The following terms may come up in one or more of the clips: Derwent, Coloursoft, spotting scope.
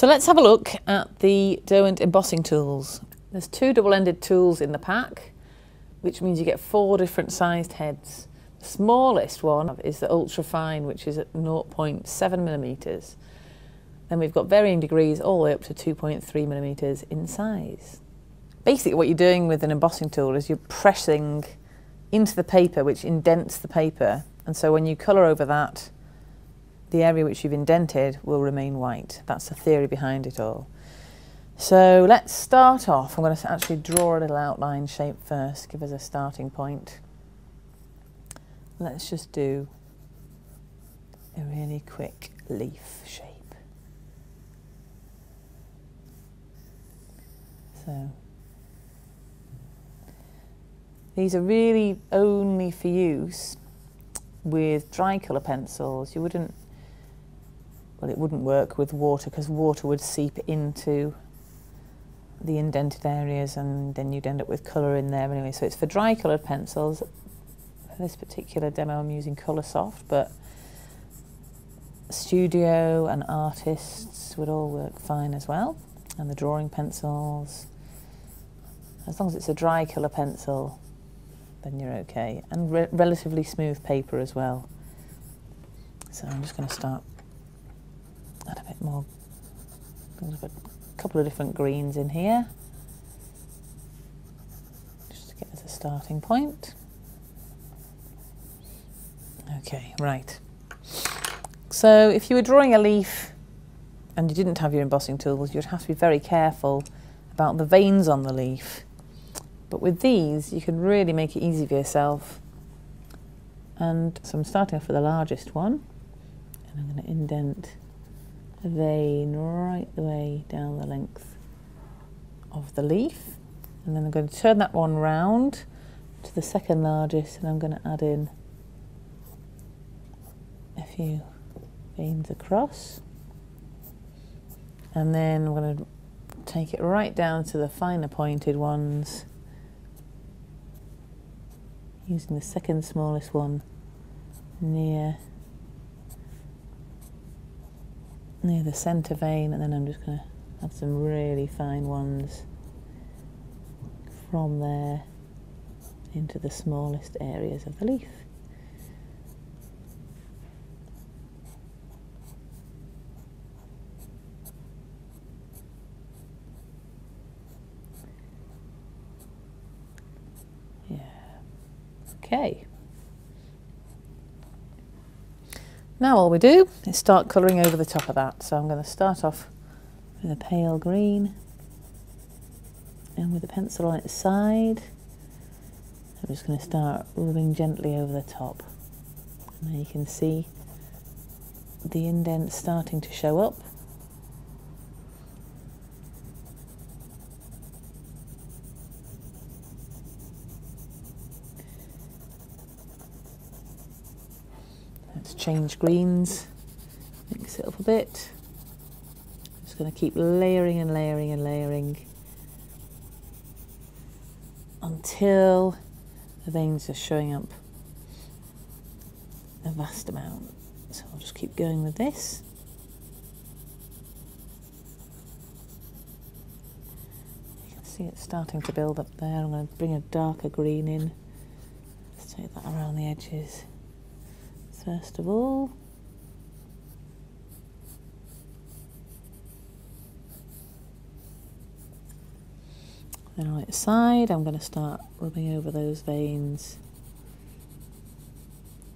So let's have a look at the Derwent embossing tools. There's 2 double-ended tools in the pack, which means you get 4 different sized heads. The smallest one is the ultra fine, which is at 0.7mm. Then we've got varying degrees all the way up to 2.3mm in size. Basically what you're doing with an embossing tool is you're pressing into the paper, which indents the paper, and so when you colour over that, the area which you've indented will remain white. That's the theory behind it all. So let's start off. I'm going to actually draw a little outline shape first, give us a starting point. Let's just do a really quick leaf shape. So these are really only for use with dry colour pencils. You wouldn't, well, it wouldn't work with water because water would seep into the indented areas and then you'd end up with colour in there anyway. So it's for dry coloured pencils. For this particular demo I'm using Coloursoft, but studio and artists would all work fine as well, and the drawing pencils. As long as it's a dry colour pencil, then you're okay, and relatively smooth paper as well. So I'm just going to start, add a bit more, a couple of different greens in here, just to get as a starting point. Okay, right. So if you were drawing a leaf and you didn't have your embossing tools, you'd have to be very careful about the veins on the leaf. But with these, you can really make it easy for yourself. And so I'm starting off with the largest one, and I'm going to indent a vein right the way down the length of the leaf. And then I'm going to turn that one round to the second largest, and I'm going to add in a few veins across. And then I'm going to take it right down to the finer pointed ones, using the second smallest one near the centre vein, and then I'm just going to add some really fine ones from there into the smallest areas of the leaf. Okay. Now all we do is start colouring over the top of that. So I'm going to start off with a pale green, and with the pencil on its side, I'm just going to start rubbing gently over the top. And there you can see the indent starting to show up. Change greens, mix it up a bit. I'm just going to keep layering and layering and layering until the veins are showing up a vast amount. So I'll just keep going with this. You can see it's starting to build up there. I'm going to bring a darker green in. Let's take that around the edges. First of all, then on its side, I'm going to start rubbing over those veins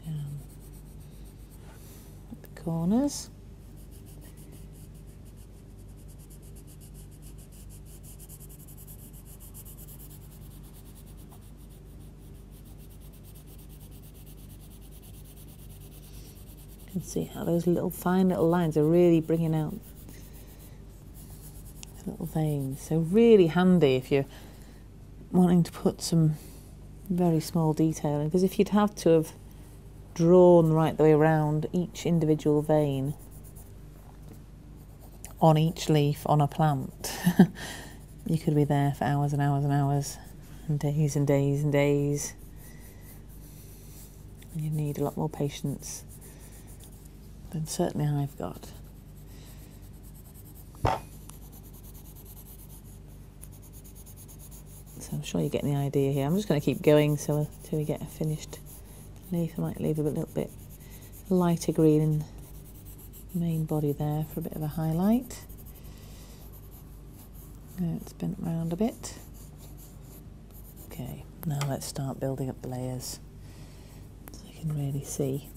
down at the corners. And see how those little fine little lines are really bringing out the little veins. So really handy if you're wanting to put some very small detail in, because if you'd have to have drawn right the way around each individual vein on each leaf on a plant, you could be there for hours and hours and hours and days and days and days. And you need a lot more patience. And certainly I've got. sure you're getting the idea here. I'm just going to keep going so until we get a finished leaf. I might leave a little bit lighter green in the main body there for a bit of a highlight. It's bent round a bit. Okay, now let's start building up the layers so you can really see.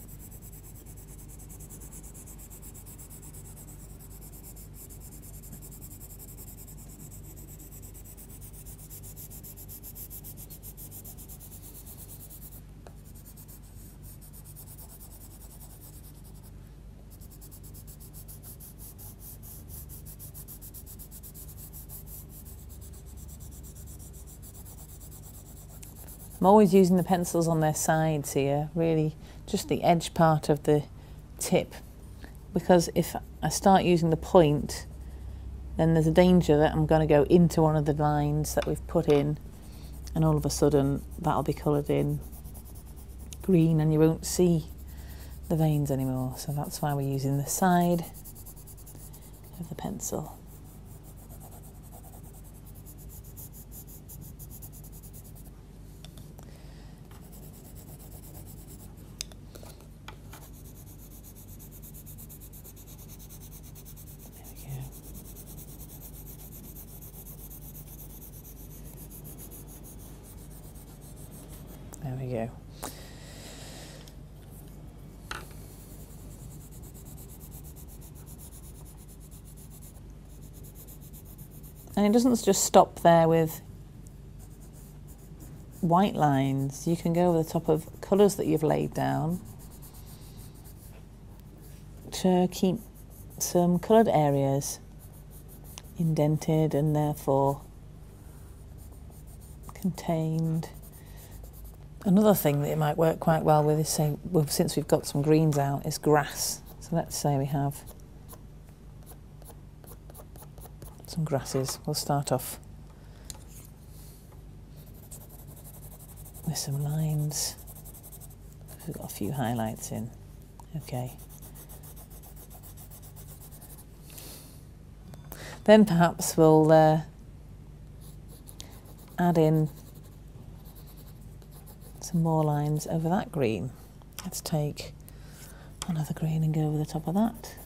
I'm always using the pencils on their sides here, really just the edge part of the tip, because if I start using the point, then there's a danger that I'm going to go into one of the lines that we've put in, and all of a sudden that'll be coloured in green and you won't see the veins anymore. So that's why we're using the side of the pencil. There we go. And it doesn't just stop there with white lines. You can go over the top of colours that you've laid down to keep some coloured areas indented and therefore contained. Another thing that it might work quite well with is, say, well, since we've got some greens out, is grass. So let's say we have some grasses. We'll start off with some lines. We've got a few highlights in. Okay. Then perhaps we'll add in some more lines over that green. Let's take another green and go over the top of that.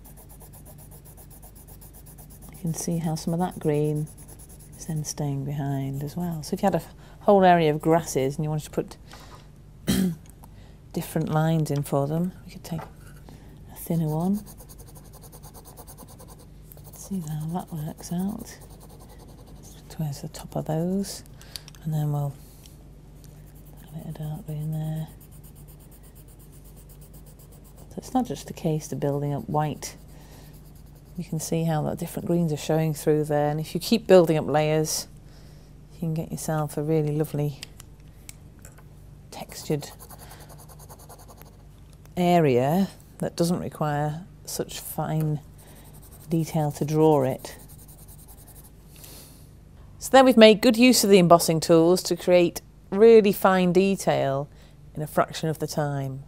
You can see how some of that green is then staying behind as well. So if you had a whole area of grasses and you wanted to put different lines in for them, we could take a thinner one. Let's see how that works out towards the top of those, and then we'll bit of dark green there. So it's not just a case of building up white. You can see how the different greens are showing through there, and if you keep building up layers, you can get yourself a really lovely textured area that doesn't require such fine detail to draw it. So then we've made good use of the embossing tools to create really fine detail in a fraction of the time.